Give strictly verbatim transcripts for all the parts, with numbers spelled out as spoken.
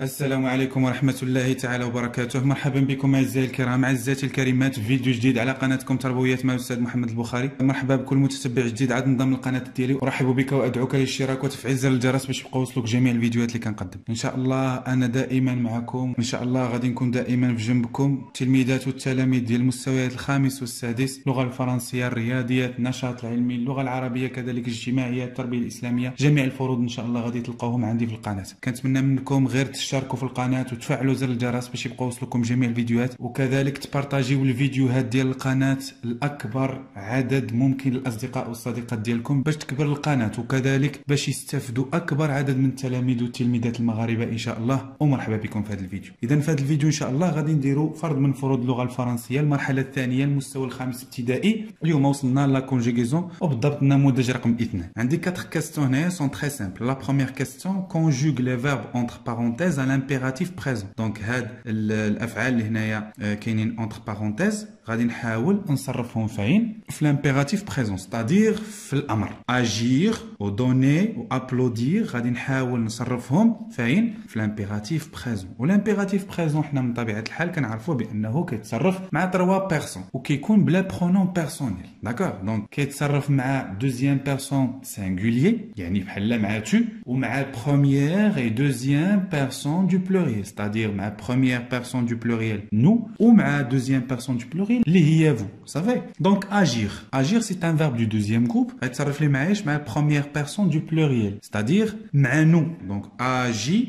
السلام عليكم ورحمة الله تعالى وبركاته. مرحبا بكم أعزائي الكرام، عزاتي الكريمات، في فيديو جديد على قناتكم تربويات مع الأستاذ محمد البخاري. مرحبا بكل متتبع جديد عاد انضم للقناة ديالي، ورحب بك وأدعوك للاشتراك وتفعيل زر الجرس باش يبقى يوصلوك جميع الفيديوهات اللي كنقدم. إن شاء الله أنا دائما معكم، إن شاء الله غادي نكون دائما في جنبكم، التلميذات والتلاميذ ديال المستويات الخامس والسادس، اللغة الفرنسية، الرياضيات، النشاط العلمي، اللغة العربية، كذلك الاجتماعية، التربية الإسلامية، جميع الفروض إن شاء الله غادي تلقاوهم عندي في القناة. كنتمنى منكم غير تشاركوا في القناه وتفعلوا زر الجرس باش يبقى يوصلكم جميع الفيديوهات، وكذلك تبارطاجيو الفيديوهات ديال القناه الاكبر عدد ممكن للاصدقاء والصديقات ديالكم باش تكبر القناه، وكذلك باش يستافدوا اكبر عدد من التلاميذ والتلميذات المغاربه ان شاء الله. ومرحبا بكم في هذا الفيديو. اذا في هذا الفيديو ان شاء الله غادي نديروا فرض من فروض اللغه الفرنسيه المرحله الثانيه المستوى الخامس ابتدائي. اليوم وصلنا لا كونجيغيزون وبالضبط النموذج رقم اثنين. عندي أربعة كاستيون هنايا سون تري سامبل. لا بروميير كاستيون كونجوغ لي فيرب اونتر parenthèse à l'impératif présent. Donc هاد الافعال اللي هنايا كاينين اونتر بارونتيز غادي نحاول نصرفهم فين؟ في l'impératif présent، c'est-à-dire في الامر agir ou donner ou applaudir. غادي نحاول نصرفهم فين؟ في l'impératif présent. والامبيراتيف بريزون حنا من طبيعه الحال كنعرفوه بانه كيتصرف مع trois بيرسون وكيكون بلا برونون بيرسونيل. داكور؟ دونك كيتصرف مع دوزيام بيرسون سينغوليير، يعني بحال مع تو، ومع بروميير اي دوزيام personne du pluriel, c'est-à-dire ma première personne du pluriel nous ou ma deuxième personne du pluriel les vous, savez. Donc agir, agir c'est un verbe du deuxième groupe. Elle se reflète ma première personne du pluriel, c'est-à-dire ma nous. Donc agit,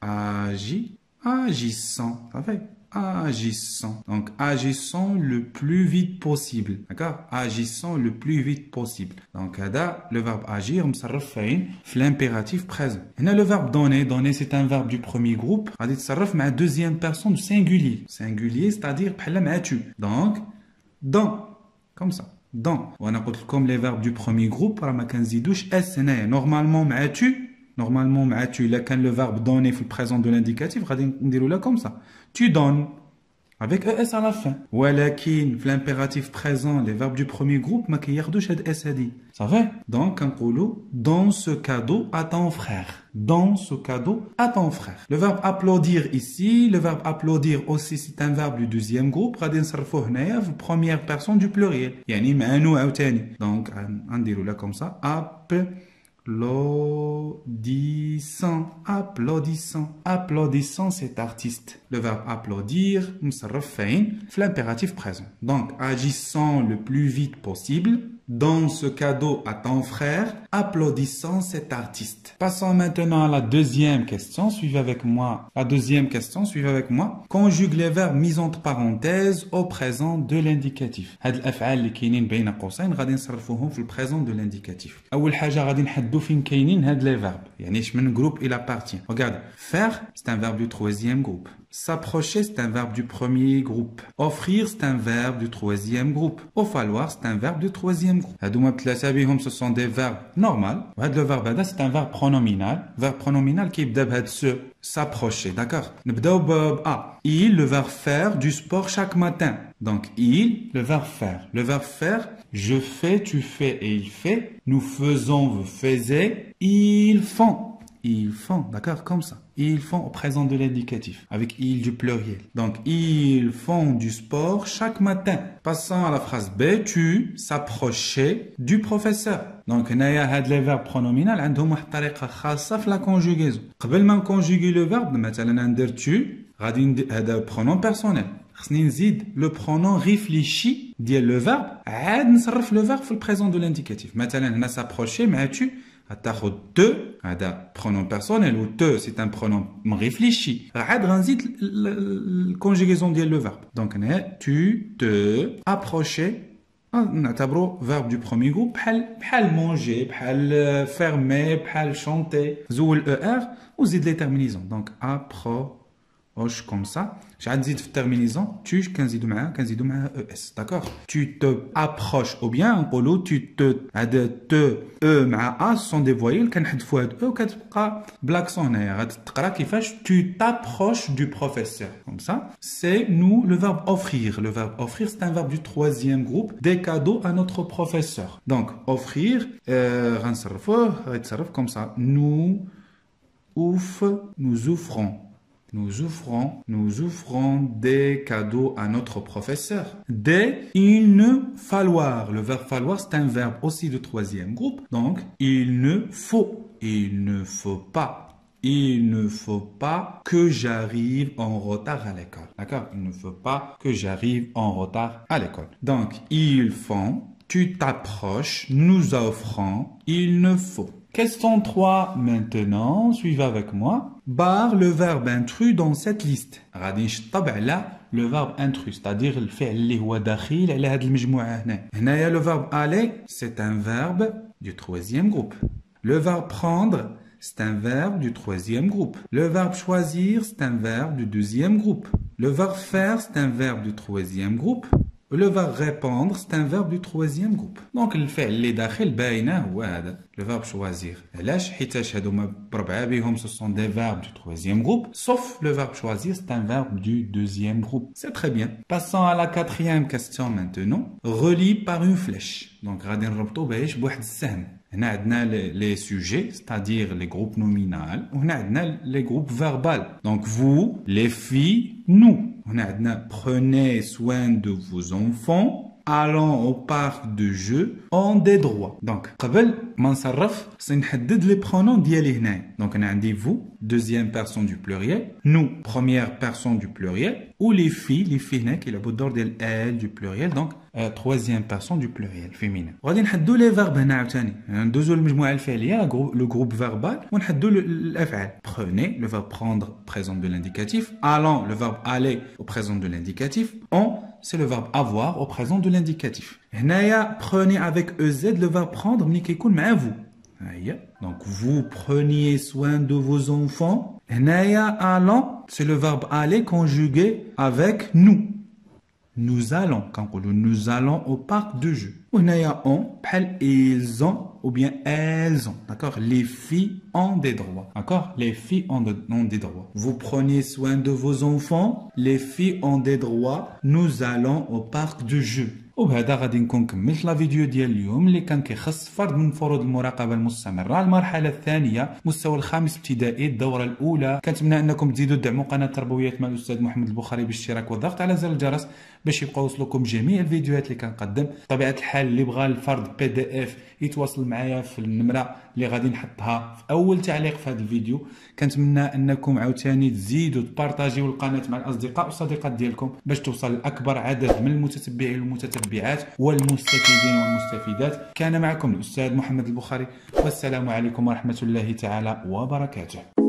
agit, agissant, savez. Agissant. Donc, agissant le plus vite possible. D'accord? Agissant le plus vite possible. Donc, là, le verbe agir, on s'arrête sur l'impératif présent. Et là, le verbe donner. Donner, c'est un verbe du premier groupe. On s'arrête sur la deuxième personne du singulier. Singulier, c'est-à-dire, tu. Donc, dans. Comme ça. Dans. On a comme les verbes du premier groupe. Normalement, tu. Normalement, tu, là, quand le verbe donner fait le présent de l'indicatif, on dit là comme ça. Tu donnes, avec es à la fin. Walakin, l'impératif présent, les verbes du premier groupe, ma kiyardouch ad es adi. Ça va? Donc, un polo, donne ce cadeau à ton frère. Donne ce cadeau à ton frère. Le verbe applaudir ici, le verbe applaudir aussi, c'est un verbe du deuxième groupe. Radin sarfouhnev, première personne du pluriel. Yani, ma'anou aoutani. Donc, on dit là comme ça. App. Applaudissant, applaudissant, applaudissant cet artiste. Le verbe applaudir, on se refait l'impératif présent. Donc, agissant le plus vite possible, donne ce cadeau à ton frère, applaudissant cet artiste. Passons maintenant à la deuxième question, suivez avec moi. La deuxième question, suivez avec moi. Conjugue les verbes mis entre parenthèses au présent de l'indicatif. Had l'af'al li kainin bayna qousayn غادي نصرفوهم في البريزون دو لانديكاتيف. اول حاجه غادي نحددوا فين كاينين هاد لي فيرب، يعني اش من جروب الى بارتي. Regarde, faire c'est un verbe du troisième groupe. S'approcher, c'est un verbe du premier groupe. Offrir, c'est un verbe du troisième groupe. Au falloir, c'est un verbe du troisième groupe. Ce sont des verbes normaux. Le verbe, c'est un verbe pronominal. Le verbe pronominal qui est ce. S'approcher, d'accord? Ah, il, le verbe faire du sport chaque matin. Donc, il, le verbe faire. Le verbe faire, je fais, tu fais et il fait. Nous faisons, vous faisiez. Ils font. Ils font, d'accord, comme ça. Ils font au présent de l'indicatif, avec ils du pluriel. Donc, ils font du sport chaque matin. Passons à la phrase B, tu s'approchais du professeur. Donc, on a les verbes pronominaux, on a une façon de la conjugaison. Avant de conjuguer le verbe, on a tu, on a un pronom personnel. Le pronom réfléchi, dit le verbe, on le verbe au présent de l'indicatif. Maintenant, on a s'approché, mais tu. Attaque te, un pronom personnel ou te, c'est un pronom réfléchi. Rad transit la conjugaison du verbe. Donc on a tu, te, approcher. On a le verbe du premier groupe. Bhal manger, bhal fermer, bhal chanter. Zoul er ou zid les terminaisons. Donc approche comme ça. J'ad zid terminaison. Tu, quinze douma, quinze douma es. D'accord. Tu te approches ou bien en polo tu te ad te. E مع A sont des voyelles. Quand on fait E, on blague son air. Tu t'approches du professeur. Comme ça, c'est nous le verbe offrir. Le verbe offrir, c'est un verbe du troisième groupe. Des cadeaux à notre professeur. Donc offrir, euh, comme ça. Nous ouf, nous offrons. Nous offrons, nous offrons des cadeaux à notre professeur. Des, il ne falloir. Le verbe falloir, c'est un verbe aussi de troisième groupe. Donc, il ne faut, il ne faut pas. Il ne faut pas que j'arrive en retard à l'école. D'accord? Il ne faut pas que j'arrive en retard à l'école. Donc, ils font, tu t'approches, nous offrons, il ne faut. Question trois maintenant, suivez avec moi. Barre le verbe intrus dans cette liste. Le verbe intrus, c'est-à-dire le fait اللي هو داخل على هذه المجموعة هنا. هنايا le verbe aller, c'est un verbe du troisième groupe. Le verbe prendre, c'est un verbe du troisième groupe. Le verbe choisir, c'est un verbe du deuxième groupe. Le verbe faire, c'est un verbe du troisième groupe. Le verbe répandre, c'est un verbe du troisième groupe. Donc, le fait اللي داخل باينة هو هذا. Le verbe choisir. علاش حيتاش هذوما بربعة بهم ce sont des verbes du troisième groupe, sauf le verbe choisir, c'est un verbe du deuxième groupe. C'est très bien. Passons à la quatrième question maintenant. Relie par une flèche. Donc, غادي نربطو باش بواحد السهم. هنا عندنا les sujets, c'est-à-dire les groupes nominaux. وهنا عندنا les groupes verbaux. Donc, vous, les filles, nous. On a prenez soin de vos enfants, allons au parc de jeux, ont des droits. Donc, قبل ما نصرف سنحدد les pronoms ديالي هنا. Donc, on a dit vous, deuxième personne du pluriel, nous, première personne du pluriel, ou les filles, les filles هنا qui la bout d'or ديال elle du pluriel, donc euh, troisième personne du pluriel féminin. غادي نحددوا les verbes هنا عاوتاني. ندوزوا المجموعه الفعليه le groupe verbal ونحددوا الافعال. Prenez, le verbe prendre présent de l'indicatif, allons, le verbe aller au présent de l'indicatif, on c'est le verbe avoir au présent de l'indicatif. هنايا prenez avec ez, le verbe prendre ملي كيكون مع vous. Donc, vous preniez soin de vos enfants. Naya allant, c'est le verbe aller conjugué avec nous. Nous allons, quand on dit nous allons au parc de jeux. Naya on, ils ont, ou bien elles ont. D'accord? Les filles ont des droits. D'accord? Les filles ont, de, ont des droits. Vous preniez soin de vos enfants. Les filles ont des droits. Nous allons au parc de jeux. وبهذا غادي نكون كملت لا فيديو ديال اليوم اللي كان كيخص فرد من فروض المراقبه المستمره المرحله الثانيه مستوى الخامس ابتدائي الدوره الاولى. كنتمنى انكم تزيدوا تدعموا قناه تربويات مع الاستاذ محمد البخاري بالاشتراك والضغط على زر الجرس باش يبقاو يوصلوكم جميع الفيديوهات اللي كنقدم. بطبيعه الحال اللي بغى الفرد بي دي اف يتواصل معايا في النمره اللي غادي نحطها في اول تعليق في هذا الفيديو. كنتمنى انكم عاوتاني تزيدوا تبارطاجيو القناه مع الاصدقاء والصديقات ديالكم باش توصل لاكبر عدد من المتتبعين والمتتبعات والمستفيدين والمستفيدات. كان معكم الأستاذ محمد البخاري والسلام عليكم ورحمة الله تعالى وبركاته.